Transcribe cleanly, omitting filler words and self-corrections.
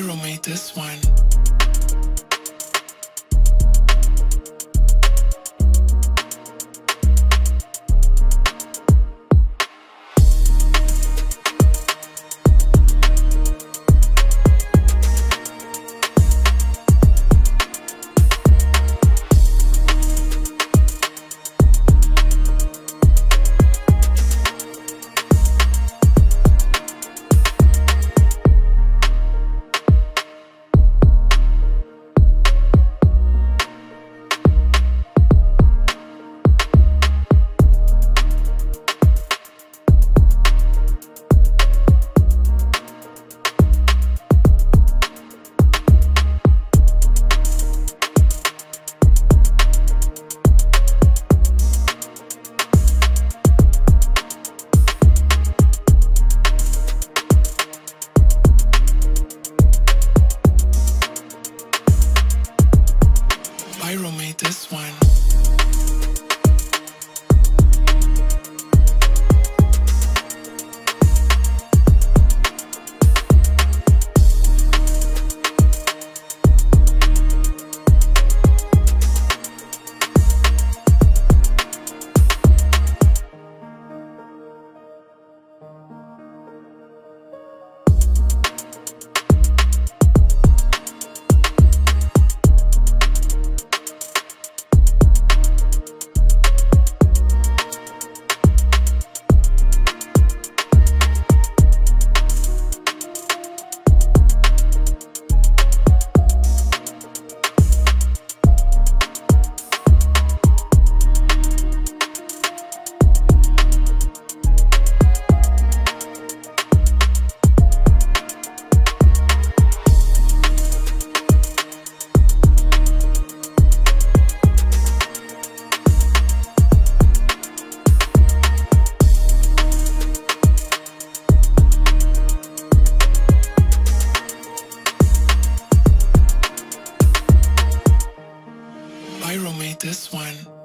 Cairo made this one. Cairo made this one. Cairo made this one.